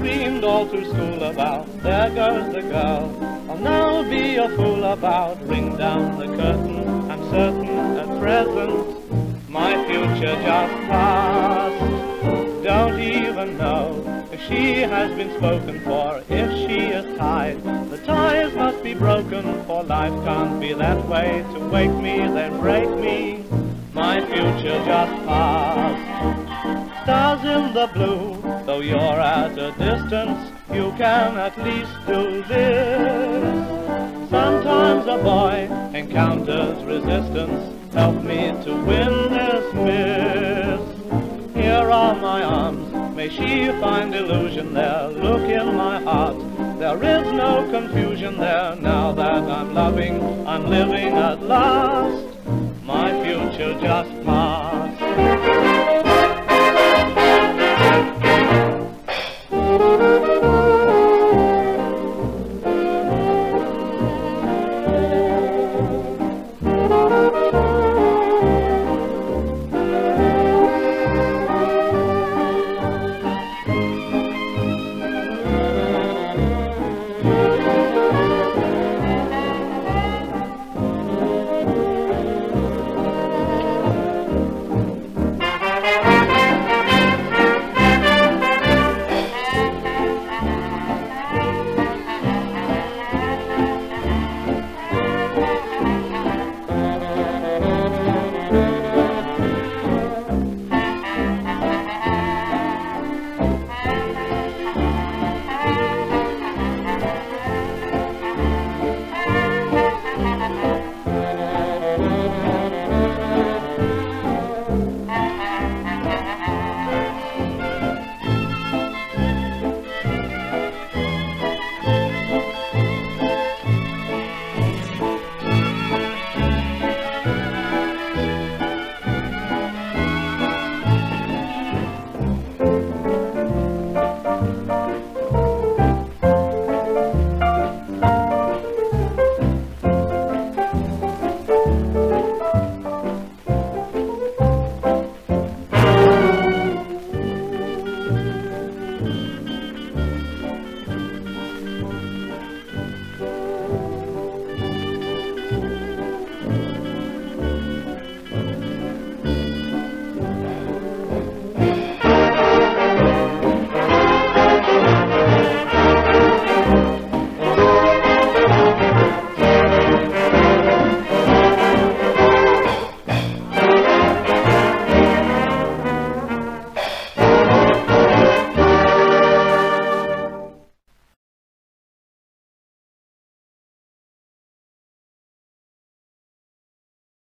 dreamed all through school about. There goes the girl I'll now be a fool about. Ring down the curtain, I'm certain at present my future just passed. Don't even know if she has been spoken for. If she is tied, the ties must be broken, for life can't be that way. To wake me, then break me, my future just passed. Stars in the blue, though you're at a distance, you can at least do this. Sometimes a boy encounters resistance. Help me to win this miss. Here are my arms, may she find illusion there. Look in my heart, there is no confusion there. Now that I'm loving, I'm living at last. My future just passed.